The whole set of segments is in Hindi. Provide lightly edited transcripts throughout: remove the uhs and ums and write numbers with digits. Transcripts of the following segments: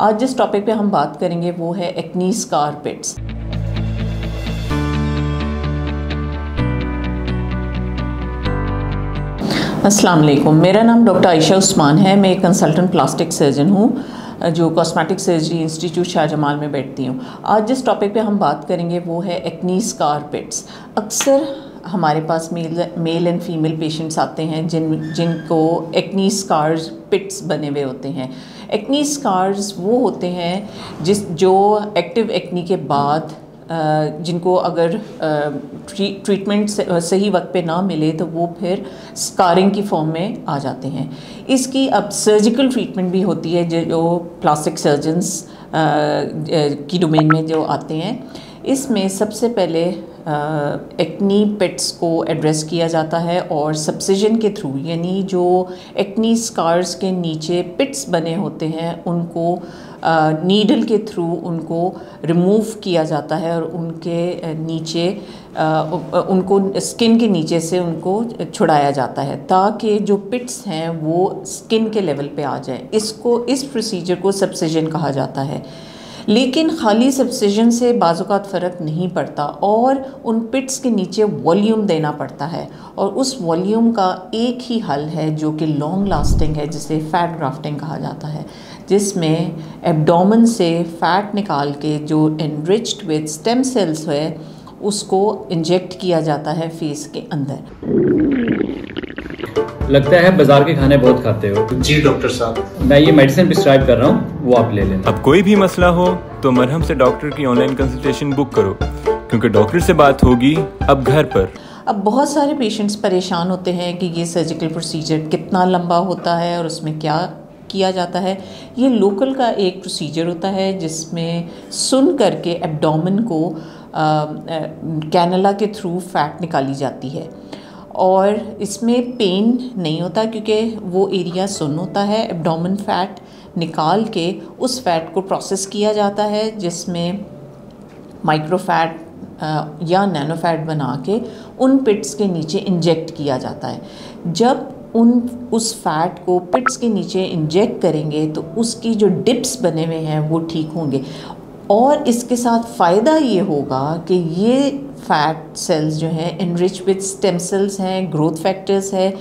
आज जिस टॉपिक पे हम बात करेंगे वो है एक्ने स्कार पिट्स। अस्सलाम वालेकुम, मेरा नाम डॉक्टर आयशा उस्मान है। मैं एक कंसल्टेंट प्लास्टिक सर्जन हूँ जो कॉस्मेटिक सर्जरी इंस्टीट्यूट शाहजमाल में बैठती हूँ। आज जिस टॉपिक पे हम बात करेंगे वो है एक्ने स्कार पिट्स। अक्सर हमारे पास मेल एंड फीमेल पेशेंट्स आते हैं जिनको एक्ने स्कार्स पिट्स बने हुए होते हैं। एक्ने स्कार्स वो होते हैं जो एक्टिव एक्ने के बाद जिनको अगर ट्रीटमेंट सही वक्त पे ना मिले तो वो फिर स्कारिंग की फॉर्म में आ जाते हैं। इसकी अब सर्जिकल ट्रीटमेंट भी होती है जो प्लास्टिक सर्जन्स की डोमेन में जो आते हैं। इसमें सबसे पहले एक्ने पिट्स को एड्रेस किया जाता है और सब्सिजन के थ्रू, यानी जो एक्ने स्कार्स के नीचे पिट्स बने होते हैं उनको नीडल के थ्रू उनको रिमूव किया जाता है और उनके नीचे उनको स्किन के नीचे से उनको छुड़ाया जाता है ताकि जो पिट्स हैं वो स्किन के लेवल पे आ जाए। इस प्रोसीजर को सब्सिजन कहा जाता है। लेकिन खाली सब्सिजन से बाज़ात फ़र्क नहीं पड़ता और उन पिट्स के नीचे वॉल्यूम देना पड़ता है और उस वॉल्यूम का एक ही हल है जो कि लॉन्ग लास्टिंग है, जिसे फ़ैट ग्राफ्टिंग कहा जाता है, जिसमें एब्डोमेन से फ़ैट निकाल के जो एनरिच्ड विद स्टेम सेल्स है उसको इंजेक्ट किया जाता है फेस के अंदर। लगता है बाजार के खाने बहुत खाते हो। जी डॉक्टर साहब, मैं ये मेडिसिन प्रिस्क्राइब कर रहा हूँ, वो आप ले लें। अब कोई भी मसला हो तो मरहम से डॉक्टर की ऑनलाइन कंसल्टेशन बुक करो, क्योंकि डॉक्टर से बात होगी अब घर पर। अब बहुत सारे पेशेंट्स परेशान होते हैं कि ये सर्जिकल प्रोसीजर कितना लंबा होता है और उसमें क्या किया जाता है। ये लोकल का एक प्रोसीजर होता है जिसमें सुन करके एब्डोमेन को कैनला के थ्रू फैट निकाली जाती है और इसमें पेन नहीं होता क्योंकि वो एरिया सुन होता है। एब्डोमेन फैट निकाल के उस फैट को प्रोसेस किया जाता है जिसमें माइक्रोफैट या नैनोफैट बना के उन पिट्स के नीचे इंजेक्ट किया जाता है। जब उस फैट को पिट्स के नीचे इंजेक्ट करेंगे तो उसकी जो डिप्स बने हुए हैं वो ठीक होंगे और इसके साथ फ़ायदा ये होगा कि ये फैट सेल्स जो हैं एनरिच विद स्टेम सेल्स हैं, ग्रोथ फैक्टर्स है।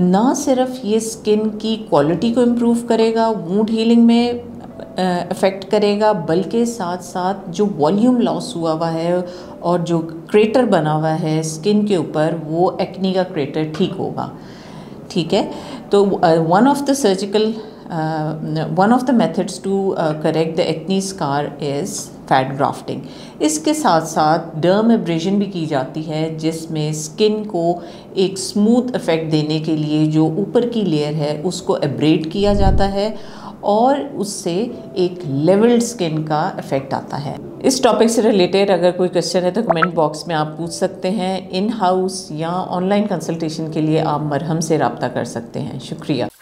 ना सिर्फ ये स्किन की क्वालिटी को इम्प्रूव करेगा, वुंड हीलिंग में अफेक्ट करेगा, बल्कि साथ साथ जो वॉल्यूम लॉस हुआ हुआ है और जो क्रेटर बना हुआ है स्किन के ऊपर वो एक्ने का क्रेटर ठीक होगा। ठीक है, तो one of the methods to correct the acne scar is fat grafting. इसके साथ साथ डर्म एब्रेजन भी की जाती है जिसमें स्किन को एक स्मूथ इफेक्ट देने के लिए जो ऊपर की लेयर है उसको एब्रेड किया जाता है और उससे एक लेवल्ड स्किन का इफेक्ट आता है। इस टॉपिक से रिलेटेड अगर कोई क्वेश्चन है तो कमेंट बॉक्स में आप पूछ सकते हैं। इन हाउस या ऑनलाइन कंसल्टेशन के लिए आप मरहम से रब्ता कर सकते हैं। शुक्रिया।